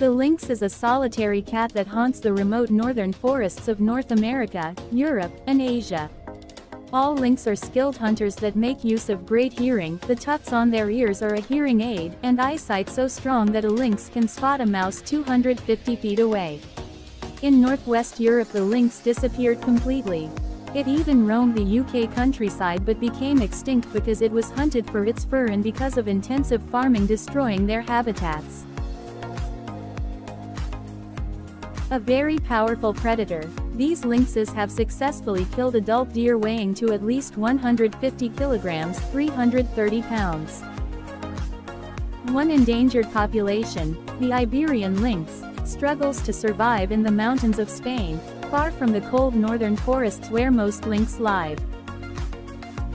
The lynx is a solitary cat that haunts the remote northern forests of North America, Europe, and Asia. All lynx are skilled hunters that make use of great hearing. The tufts on their ears are a hearing aid, and eyesight so strong that a lynx can spot a mouse 250 feet away. In northwest Europe, the lynx disappeared completely. It even roamed the UK countryside but became extinct because it was hunted for its fur and because of intensive farming destroying their habitats. A very powerful predator, these lynxes have successfully killed adult deer weighing to at least 150 kilograms, 330 pounds. One endangered population, the Iberian lynx, struggles to survive in the mountains of Spain, far from the cold northern forests where most lynx live.